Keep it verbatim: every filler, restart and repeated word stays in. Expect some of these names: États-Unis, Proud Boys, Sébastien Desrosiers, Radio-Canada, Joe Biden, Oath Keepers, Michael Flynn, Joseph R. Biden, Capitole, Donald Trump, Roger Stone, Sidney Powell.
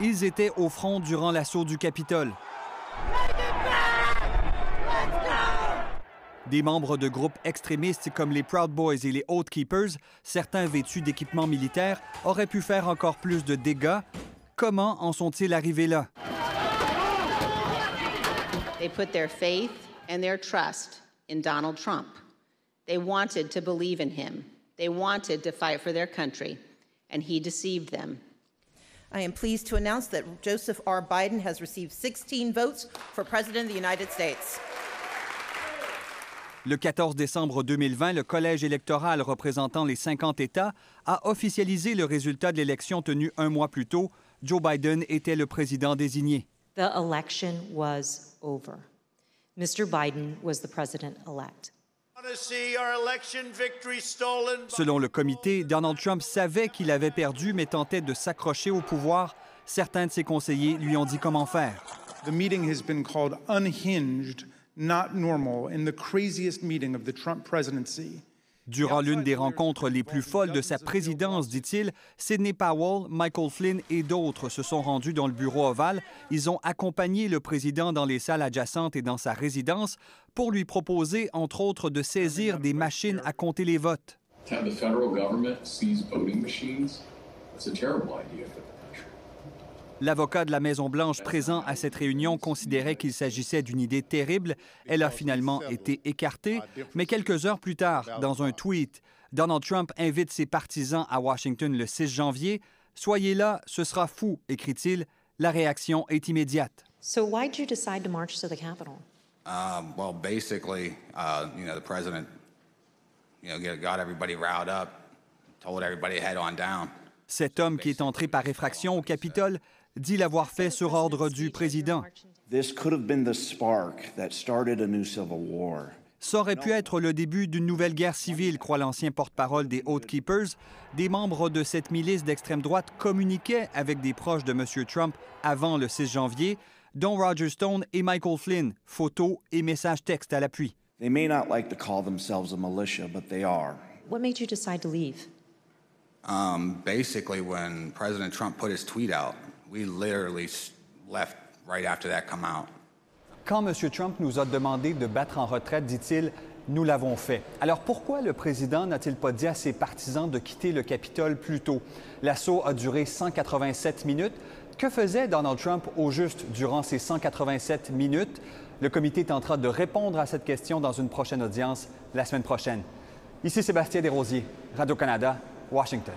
Ils étaient au front durant l'assaut du Capitole. Des membres de groupes extrémistes comme les Proud Boys et les Oath Keepers, certains vêtus d'équipements militaires, auraient pu faire encore plus de dégâts. Comment en sont-ils arrivés là? They put their faith and their trust in Donald Trump. They wanted to believe in him. They wanted to fight for their country, and he deceived them. I am pleased to announce that Joseph R. Biden has received sixteen votes for President of the United States. Le quatorze décembre deux mille vingt, le collège électoral représentant les cinquante États a officialisé le résultat de l'élection tenue un mois plus tôt. Joe Biden était le président désigné. The election was over. Mister Biden was the president-elect. Selon le comité, Donald Trump savait qu'il avait perdu, mais tentait de s'accrocher au pouvoir. Certains de ses conseillers lui ont dit comment faire. The meeting has been called unhinged. Not normal in the craziest meeting of the Trump presidency. Durant l'une des rencontres les plus folles de sa présidence, dit-il, Sidney Powell, Michael Flynn et d'autres se sont rendus dans le bureau ovale. Ils ont accompagné le président dans les salles adjacentes et dans sa résidence pour lui proposer, entre autres, de saisir des machines à compter les votes. Have the federal government seize voting machines? That's a terrible idea for the country. L'avocat de la Maison-Blanche présent à cette réunion considérait qu'il s'agissait d'une idée terrible. Elle a finalement été écartée, mais quelques heures plus tard, dans un tweet, Donald Trump invite ses partisans à Washington le six janvier. « Soyez là, ce sera fou », écrit-il. La réaction est immédiate. So why did you decide to march to the Capitol? Um, well, basically, uh, you know, the president, you know, got everybody riled up, told everybody head on down. Cet homme qui est entré par effraction au Capitole dit l'avoir fait sur ordre du président. Ça aurait pu être le début d'une nouvelle guerre civile, croit l'ancien porte-parole des Oath Keepers. Des membres de cette milice d'extrême droite communiquaient avec des proches de M. Trump avant le six janvier, dont Roger Stone et Michael Flynn, photos et messages textes à l'appui. They may not like to call themselves a militia, but they are. What made you decide to leave? Um, basically, when President Trump put his tweet out, we literally left right after that come out. Quand M. Trump nous a demandé de battre en retraite, dit-il, nous l'avons fait. Alors pourquoi le président n'a-t-il pas dit à ses partisans de quitter le Capitole plus tôt? L'assaut a duré cent quatre-vingt-sept minutes. Que faisait Donald Trump au juste durant ces cent quatre-vingt-sept minutes? Le comité tentera de répondre à cette question dans une prochaine audience la semaine prochaine. Ici Sébastien Desrosiers, Radio-Canada, Washington.